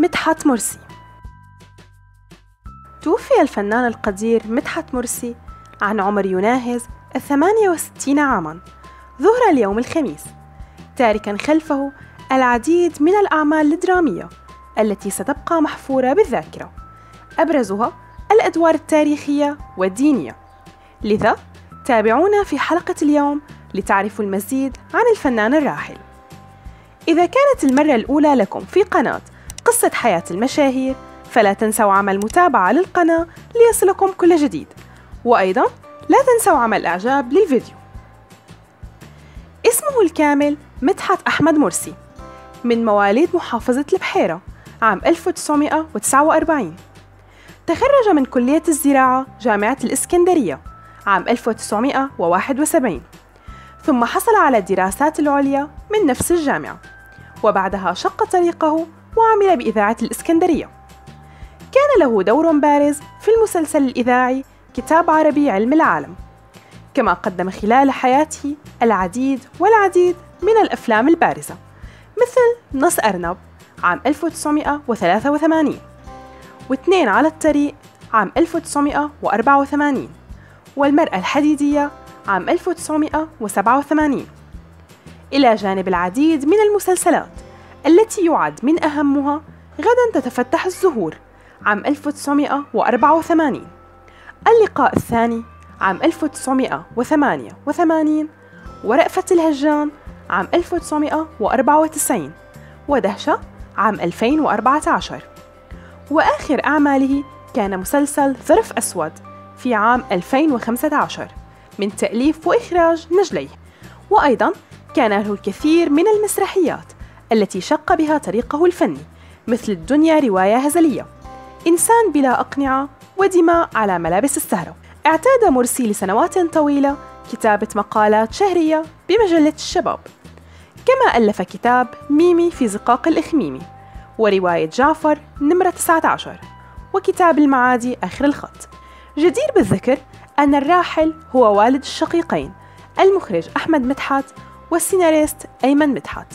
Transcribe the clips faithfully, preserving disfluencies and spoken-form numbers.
مدحت مرسي. توفي الفنان القدير مدحت مرسي عن عمر يناهز الثمانية وستين عاماً ظهر اليوم الخميس، تاركاً خلفه العديد من الأعمال الدرامية التي ستبقى محفورة بالذاكرة، أبرزها الأدوار التاريخية والدينية. لذا تابعونا في حلقة اليوم لتعرفوا المزيد عن الفنان الراحل. إذا كانت المرة الأولى لكم في قناة قصة حياة المشاهير فلا تنسوا عمل متابعة للقناة ليصلكم كل جديد، وأيضا لا تنسوا عمل إعجاب للفيديو. اسمه الكامل مدحت أحمد مرسي، من مواليد محافظة البحيرة عام ألف وتسعمائة وتسعة وأربعين، تخرج من كلية الزراعة جامعة الإسكندرية عام ألف وتسعمائة وواحد وسبعين، ثم حصل على الدراسات العليا من نفس الجامعة، وبعدها شق طريقه وعمل بإذاعة الإسكندرية. كان له دور بارز في المسلسل الإذاعي كتاب عربي علم العالم، كما قدم خلال حياته العديد والعديد من الأفلام البارزة مثل نص أرنب عام ألف وتسعمائة وثلاثة وثمانين، واثنين على الطريق عام ألف وتسعمائة وأربعة وثمانين، والمرأة الحديدية عام ألف وتسعمائة وسبعة وثمانين، إلى جانب العديد من المسلسلات التي يعد من أهمها غداً تتفتح الزهور عام ألف وتسعمائة وأربعة وثمانين، اللقاء الثاني عام ألف وتسعمائة وثمانية وثمانين، ورأفة الهجان عام ألف وتسعمائة وأربعة وتسعين، ودهشة عام ألفين وأربعة عشر. وآخر أعماله كان مسلسل ظرف أسود في عام ألفين وخمسة عشر من تأليف وإخراج نجليه. وأيضاً كان له الكثير من المسرحيات التي شق بها طريقه الفني مثل الدنيا رواية هزلية، إنسان بلا أقنعة، ودماء على ملابس السهرة. اعتاد مرسي لسنوات طويلة كتابة مقالات شهرية بمجلة الشباب، كما ألف كتاب ميمي في زقاق الاخميمي، ورواية جعفر نمرة تسعة عشر، وكتاب المعادي آخر الخط. جدير بالذكر أن الراحل هو والد الشقيقين المخرج أحمد مدحت والسيناريست أيمن مدحت،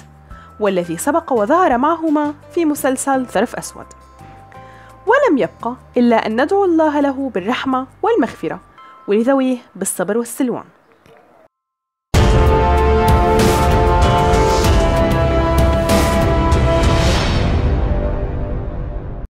والذي سبق وظهر معهما في مسلسل ظرف أسود. ولم يبقى إلا أن ندعو الله له بالرحمة والمغفرة ولذويه بالصبر والسلوان.